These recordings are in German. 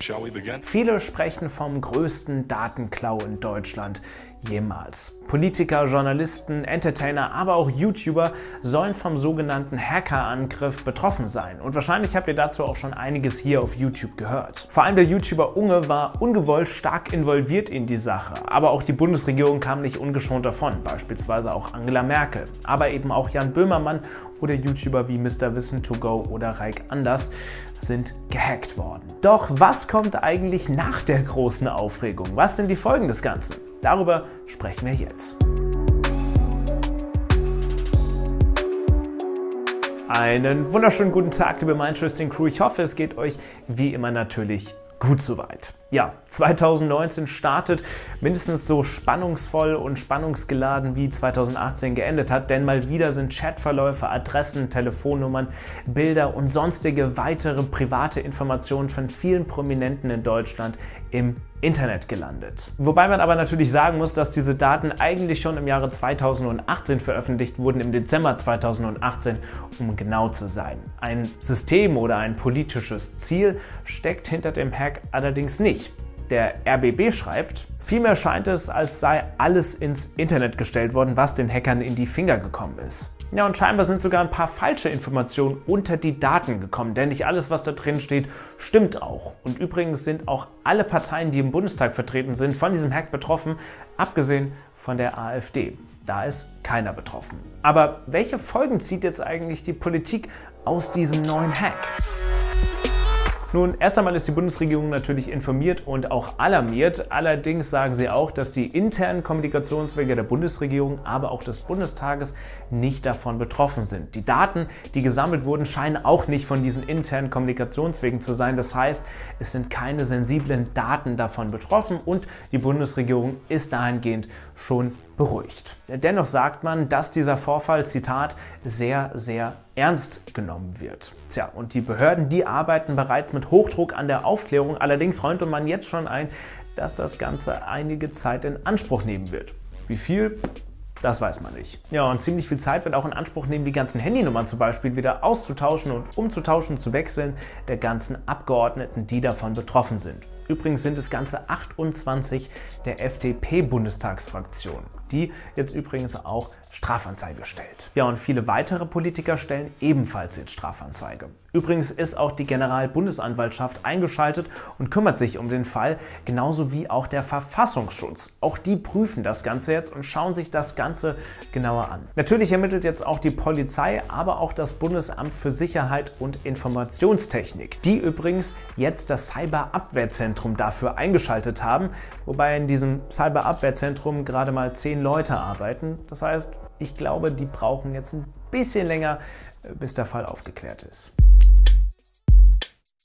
Shall we begin? Viele sprechen vom größten Datenklau in Deutschland jemals. Politiker, Journalisten, Entertainer, aber auch YouTuber sollen vom sogenannten Hackerangriff betroffen sein. Und wahrscheinlich habt ihr dazu auch schon einiges hier auf YouTube gehört. Vor allem der YouTuber Unge war ungewollt stark involviert in die Sache. Aber auch die Bundesregierung kam nicht ungeschont davon, beispielsweise auch Angela Merkel. Aber eben auch Jan Böhmermann oder YouTuber wie Mr. Wissen2Go oder Raik Anders sind gehackt worden. Doch was kommt eigentlich nach der großen Aufregung? Was sind die Folgen des Ganzen? Darüber sprechen wir jetzt. Einen wunderschönen guten Tag, liebe Minderesting Crew. Ich hoffe, es geht euch wie immer natürlich gut soweit. Ja, 2019 startet mindestens so spannungsvoll und spannungsgeladen wie 2018 geendet hat, denn mal wieder sind Chatverläufe, Adressen, Telefonnummern, Bilder und sonstige weitere private Informationen von vielen Prominenten in Deutschland im Internet gelandet. Wobei man aber natürlich sagen muss, dass diese Daten eigentlich schon im Jahre 2018 veröffentlicht wurden, im Dezember 2018, um genau zu sein. Ein System oder ein politisches Ziel steckt hinter dem Hack allerdings nicht. Der RBB schreibt, vielmehr scheint es, als sei alles ins Internet gestellt worden, was den Hackern in die Finger gekommen ist. Ja, und scheinbar sind sogar ein paar falsche Informationen unter die Daten gekommen, denn nicht alles, was da drin steht, stimmt auch. Und übrigens sind auch alle Parteien, die im Bundestag vertreten sind, von diesem Hack betroffen, abgesehen von der AfD. Da ist keiner betroffen. Aber welche Folgen zieht jetzt eigentlich die Politik aus diesem neuen Hack? Nun, erst einmal ist die Bundesregierung natürlich informiert und auch alarmiert. Allerdings sagen sie auch, dass die internen Kommunikationswege der Bundesregierung, aber auch des Bundestages nicht davon betroffen sind. Die Daten, die gesammelt wurden, scheinen auch nicht von diesen internen Kommunikationswegen zu sein. Das heißt, es sind keine sensiblen Daten davon betroffen und die Bundesregierung ist dahingehend schon beruhigt. Dennoch sagt man, dass dieser Vorfall, Zitat, sehr, sehr ernst genommen wird. Tja, und die Behörden, die arbeiten bereits mit Hochdruck an der Aufklärung. Allerdings räumt man jetzt schon ein, dass das Ganze einige Zeit in Anspruch nehmen wird. Wie viel? Das weiß man nicht. Ja, und ziemlich viel Zeit wird auch in Anspruch nehmen, die ganzen Handynummern zum Beispiel wieder auszutauschen und umzutauschen, zu wechseln, der ganzen Abgeordneten, die davon betroffen sind. Übrigens sind es ganze 28 der FDP-Bundestagsfraktion, die jetzt übrigens auch Strafanzeige stellt. Ja, und viele weitere Politiker stellen ebenfalls jetzt Strafanzeige. Übrigens ist auch die Generalbundesanwaltschaft eingeschaltet und kümmert sich um den Fall, genauso wie auch der Verfassungsschutz. Auch die prüfen das Ganze jetzt und schauen sich das Ganze genauer an. Natürlich ermittelt jetzt auch die Polizei, aber auch das Bundesamt für Sicherheit und Informationstechnik, die übrigens jetzt das Cyberabwehrzentrum dafür eingeschaltet haben, wobei in diesem Cyberabwehrzentrum gerade mal 10 Leute arbeiten. Das heißt, ich glaube, die brauchen jetzt ein bisschen länger, bis der Fall aufgeklärt ist.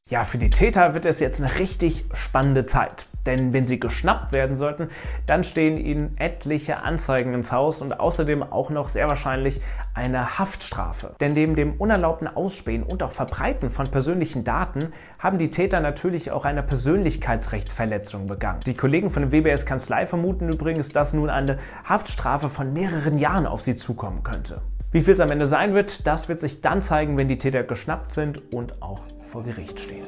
Ja, für die Täter wird es jetzt eine richtig spannende Zeit. Denn wenn sie geschnappt werden sollten, dann stehen ihnen etliche Anzeigen ins Haus und außerdem auch noch sehr wahrscheinlich eine Haftstrafe. Denn neben dem unerlaubten Ausspähen und auch Verbreiten von persönlichen Daten haben die Täter natürlich auch eine Persönlichkeitsrechtsverletzung begangen. Die Kollegen von der WBS-Kanzlei vermuten übrigens, dass nun eine Haftstrafe von mehreren Jahren auf sie zukommen könnte. Wie viel es am Ende sein wird, das wird sich dann zeigen, wenn die Täter geschnappt sind und auch vor Gericht stehen.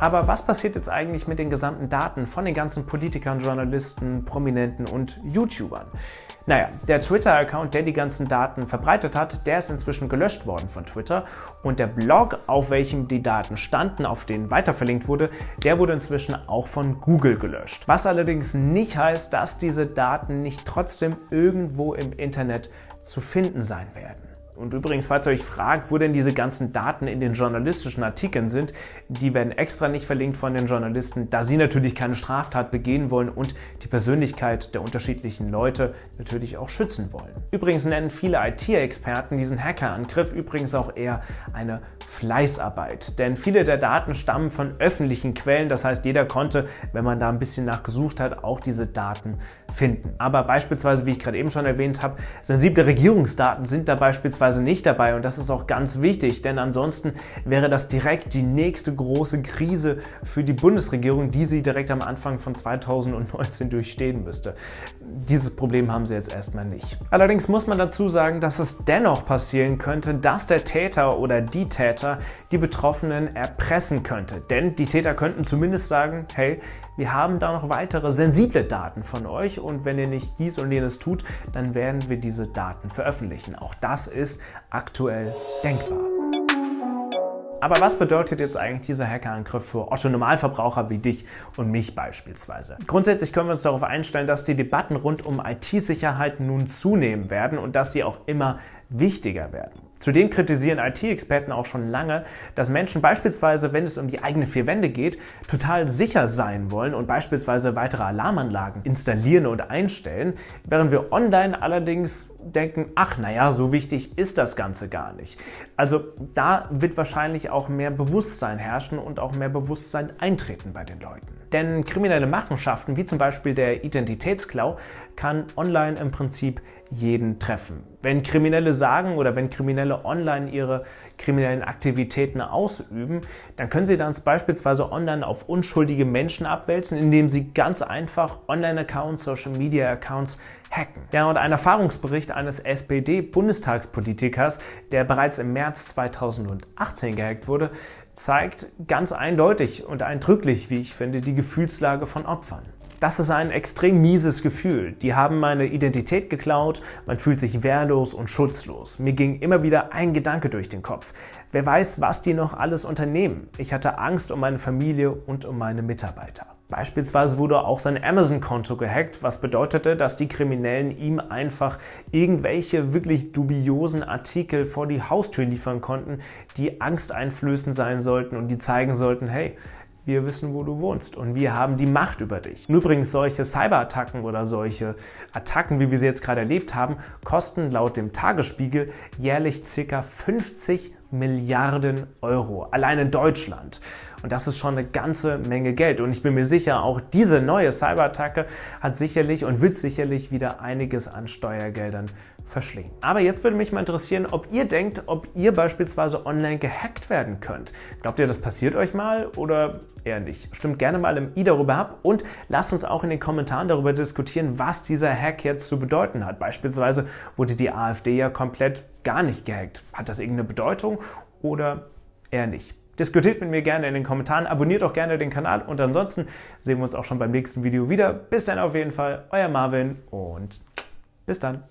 Aber was passiert jetzt eigentlich mit den gesamten Daten von den ganzen Politikern, Journalisten, Prominenten und YouTubern? Naja, der Twitter-Account, der die ganzen Daten verbreitet hat, der ist inzwischen gelöscht worden von Twitter. Und der Blog, auf welchem die Daten standen, auf den weiterverlinkt wurde, der wurde inzwischen auch von Google gelöscht. Was allerdings nicht heißt, dass diese Daten nicht trotzdem irgendwo im Internet zu finden sein werden. Und übrigens, falls ihr euch fragt, wo denn diese ganzen Daten in den journalistischen Artikeln sind, die werden extra nicht verlinkt von den Journalisten, da sie natürlich keine Straftat begehen wollen und die Persönlichkeit der unterschiedlichen Leute natürlich auch schützen wollen. Übrigens nennen viele IT-Experten diesen Hackerangriff übrigens auch eher eine Fleißarbeit, denn viele der Daten stammen von öffentlichen Quellen, das heißt, jeder konnte, wenn man da ein bisschen nachgesucht hat, auch diese Daten finden. Aber beispielsweise, wie ich gerade eben schon erwähnt habe, sensible Regierungsdaten sind da beispielsweise beispielsweise nicht dabei und das ist auch ganz wichtig, denn ansonsten wäre das direkt die nächste große Krise für die Bundesregierung, die sie direkt am Anfang von 2019 durchstehen müsste. Dieses Problem haben sie jetzt erstmal nicht. Allerdings muss man dazu sagen, dass es dennoch passieren könnte, dass der Täter oder die Täter die Betroffenen erpressen könnte. Denn die Täter könnten zumindest sagen, hey, wir haben da noch weitere sensible Daten von euch und wenn ihr nicht dies und jenes tut, dann werden wir diese Daten veröffentlichen. Auch das ist aktuell denkbar. Aber was bedeutet jetzt eigentlich dieser Hackerangriff für Otto-Normalverbraucher wie dich und mich beispielsweise? Grundsätzlich können wir uns darauf einstellen, dass die Debatten rund um IT-Sicherheit nun zunehmen werden und dass sie auch immer wichtiger werden. Zudem kritisieren IT-Experten auch schon lange, dass Menschen beispielsweise, wenn es um die eigenen vier Wände geht, total sicher sein wollen und beispielsweise weitere Alarmanlagen installieren und einstellen, während wir online allerdings denken, ach naja, so wichtig ist das Ganze gar nicht. Also da wird wahrscheinlich auch mehr Bewusstsein herrschen und auch mehr Bewusstsein eintreten bei den Leuten. Denn kriminelle Machenschaften, wie zum Beispiel der Identitätsklau, kann online im Prinzip jeden treffen. Wenn Kriminelle sagen oder wenn Kriminelle online ihre kriminellen Aktivitäten ausüben, dann können sie das beispielsweise online auf unschuldige Menschen abwälzen, indem sie ganz einfach Online-Accounts, Social-Media-Accounts hacken. Ja, und ein Erfahrungsbericht eines SPD-Bundestagspolitikers, der bereits im März 2018 gehackt wurde, zeigt ganz eindeutig und eindrücklich, wie ich finde, die Gefühlslage von Opfern. Das ist ein extrem mieses Gefühl. Die haben meine Identität geklaut, man fühlt sich wehrlos und schutzlos. Mir ging immer wieder ein Gedanke durch den Kopf. Wer weiß, was die noch alles unternehmen? Ich hatte Angst um meine Familie und um meine Mitarbeiter. Beispielsweise wurde auch sein Amazon-Konto gehackt, was bedeutete, dass die Kriminellen ihm einfach irgendwelche wirklich dubiosen Artikel vor die Haustür liefern konnten, die angsteinflößend sein sollten und die zeigen sollten, hey, wir wissen, wo du wohnst und wir haben die Macht über dich. Und übrigens, solche Cyberattacken oder solche Attacken, wie wir sie jetzt gerade erlebt haben, kosten laut dem Tagesspiegel jährlich ca. 50 Milliarden Euro, allein in Deutschland. Und das ist schon eine ganze Menge Geld. Und ich bin mir sicher, auch diese neue Cyberattacke hat sicherlich und wird sicherlich wieder einiges an Steuergeldern verschlingen. Aber jetzt würde mich mal interessieren, ob ihr denkt, ob ihr beispielsweise online gehackt werden könnt. Glaubt ihr, das passiert euch mal oder eher nicht? Stimmt gerne mal im i darüber ab und lasst uns auch in den Kommentaren darüber diskutieren, was dieser Hack jetzt zu bedeuten hat. Beispielsweise wurde die AfD ja komplett gar nicht gehackt. Hat das irgendeine Bedeutung oder eher nicht? Diskutiert mit mir gerne in den Kommentaren, abonniert auch gerne den Kanal und ansonsten sehen wir uns auch schon beim nächsten Video wieder. Bis dann auf jeden Fall, euer Marvin und bis dann.